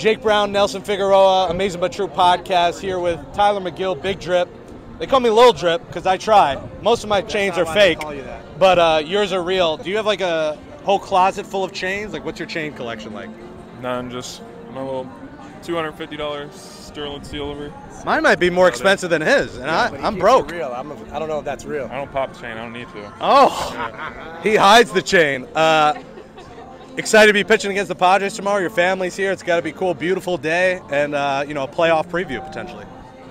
Jake Brown, Nelson Figueroa, Amazing But True Podcast, here with Tylor Megill, Big Drip. They call me Lil Drip because I try. Most of my chains are fake, but yours are real. Do you have like a whole closet full of chains? Like, what's your chain collection like? None, just my little $250 sterling seal over. Mine might be more expensive than his, and yeah, I'm broke. Real. I don't know if that's real. I don't pop the chain. I don't need to. Oh, yeah. He hides the chain. Excited to be pitching against the Padres tomorrow. Your family's here. It's got to be cool, beautiful day, and you know, a playoff preview potentially.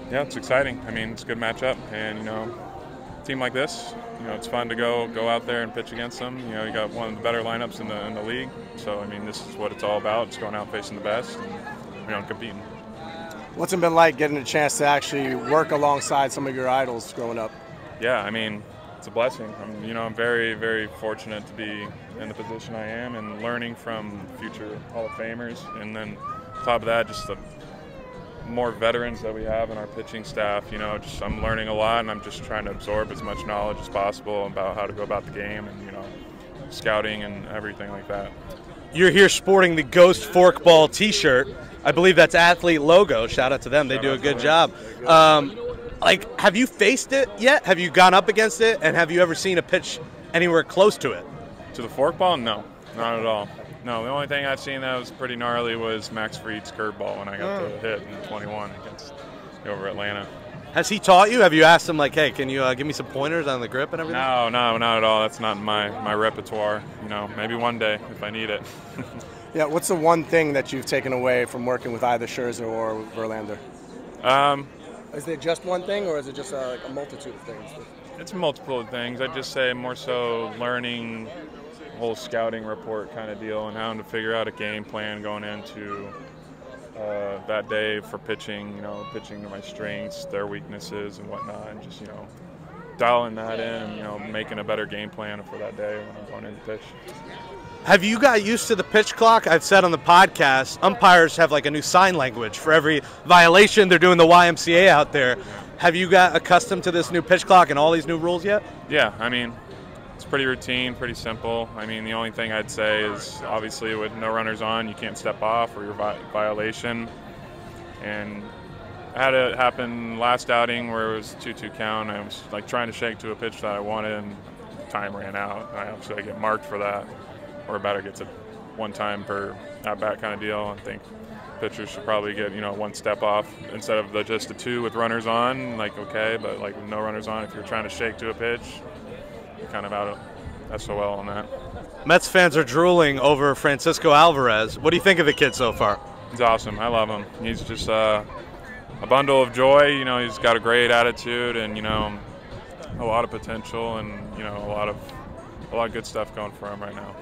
Yeah, it's exciting. I mean, it's a good matchup, and you know, a team like this, you know, it's fun to go out there and pitch against them. You know, you got one of the better lineups in the league. So I mean, this is what it's all about. It's going out facing the best, and you know, competing. What's it been like getting a chance to actually work alongside some of your idols growing up? Yeah, I mean, it's a blessing. You know, I'm very, very fortunate to be in the position I am, and learning from future Hall of Famers, and then on top of that, just the more veterans that we have in our pitching staff. You know, just I'm learning a lot, and I'm just trying to absorb as much knowledge as possible about how to go about the game, and you know, scouting and everything like that. You're here sporting the Ghost Forkball t-shirt. I believe that's Athlete Logo. Shout out to them. They do a good job. Like, have you faced it yet? Have you gone up against it? And have you ever seen a pitch anywhere close to it? To the forkball? No, not at all. No, the only thing I've seen that was pretty gnarly was Max Fried's curveball when I got the hit in 21 against over Atlanta. Has he taught you? Have you asked him, like, hey, can you give me some pointers on the grip and everything? No, not at all. That's not in my repertoire. You know, maybe one day if I need it. Yeah, what's the one thing that you've taken away from working with either Scherzer or Verlander? Is there just one thing, or is it just like a multitude of things? It's multiple things. I'd just say more so learning the whole scouting report kind of deal, and how to figure out a game plan going into that day for pitching, you know, pitching to my strengths, their weaknesses and whatnot, and just, you know, dialing that in, you know, making a better game plan for that day when I'm going in to pitch. Have you got used to the pitch clock? I've said on the podcast, umpires have like a new sign language for every violation. They're doing the YMCA out there. Yeah. Have you got accustomed to this new pitch clock and all these new rules yet? Yeah, I mean, it's pretty routine, pretty simple. I mean, the only thing I'd say is obviously with no runners on, you can't step off or you're violation. And I had it happen last outing where it was 2-2 count. I was like trying to shake to a pitch that I wanted, and time ran out. I actually get marked for that, or a batter gets a one time per at bat kind of deal. I think pitchers should probably get, you know, one step off instead of just the two with runners on. Like, okay, but like with no runners on, if you're trying to shake to a pitch, you're kind of out of SOL on that. Mets fans are drooling over Francisco Alvarez. What do you think of the kid so far? He's awesome. I love him. He's just a bundle of joy. You know, he's got a great attitude, and you know, a lot of potential, and you know, a lot of good stuff going for him right now.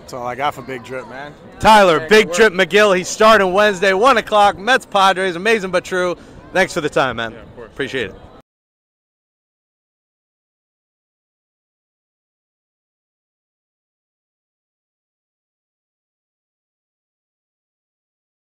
That's all I got for Big Drip, man. Tylor, Big Drip Megill. He's starting Wednesday, 1 o'clock. Mets Padres, Amazing But True. Thanks for the time, man. Yeah, of course. Appreciate it.